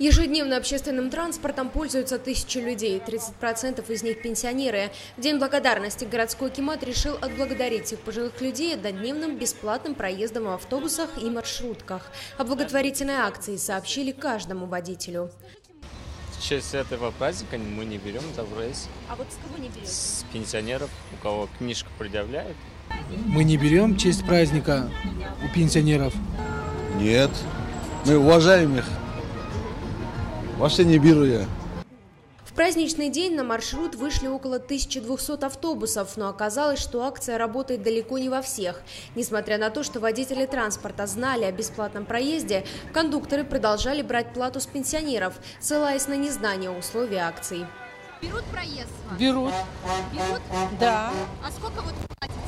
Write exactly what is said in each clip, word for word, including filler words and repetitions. Ежедневно общественным транспортом пользуются тысячи людей, тридцать процентов из них пенсионеры. В День благодарности городской Кемат решил отблагодарить их пожилых людей однодневным бесплатным проездом в автобусах и маршрутках. О благотворительной акции сообщили каждому водителю. В честь этого праздника мы не берем добро. А вот с кого не берем? С пенсионеров, у кого книжку предъявляют. Мы не берем в честь праздника у пенсионеров? Нет, мы уважаем их. Вообще не беру я. В праздничный день на маршрут вышли около тысячи двухсот автобусов, но оказалось, что акция работает далеко не во всех. Несмотря на то, что водители транспорта знали о бесплатном проезде, кондукторы продолжали брать плату с пенсионеров, ссылаясь на незнание условий акции. Берут проезд? Берут. Берут? Да. А сколько вот платите?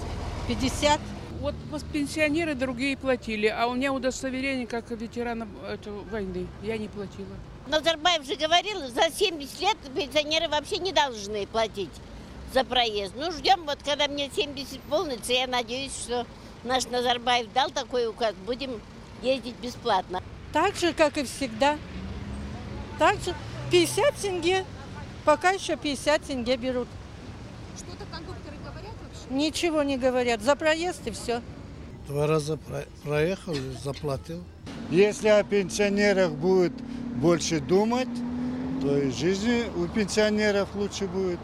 пятьдесят. Вот пенсионеры другие платили, а у меня удостоверение как ветерана войны. Я не платила. Назарбаев же говорил, за семьдесят лет пенсионеры вообще не должны платить за проезд. Ну, ждем, вот когда мне семьдесят полнится, я надеюсь, что наш Назарбаев дал такой указ, будем ездить бесплатно. Так же, как и всегда. Так же. пятьдесят тенге, пока еще пятьдесят тенге берут. Что-то кондукторы говорят вообще? Ничего не говорят. За проезд и все. Два раза проехал и заплатил. Если о пенсионерах будет больше думать, то и жизнь у пенсионеров лучше будет.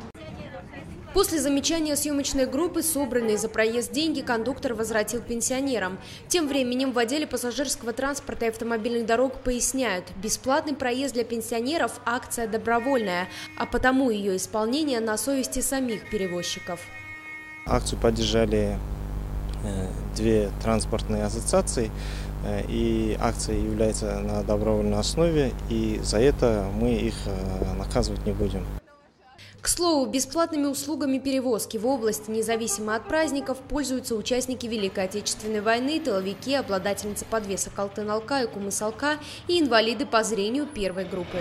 После замечания съемочной группы собранные за проезд деньги кондуктор возвратил пенсионерам. Тем временем в отделе пассажирского транспорта и автомобильных дорог поясняют, бесплатный проезд для пенсионеров – акция добровольная, а потому ее исполнение на совести самих перевозчиков. Акцию поддержали две транспортные ассоциации, и акция является на добровольной основе, и за это мы их наказывать не будем. К слову, бесплатными услугами перевозки в области, независимо от праздников, пользуются участники Великой Отечественной войны, тыловики, обладательницы подвесок Алтын Алка и Кумысалка и инвалиды по зрению первой группы.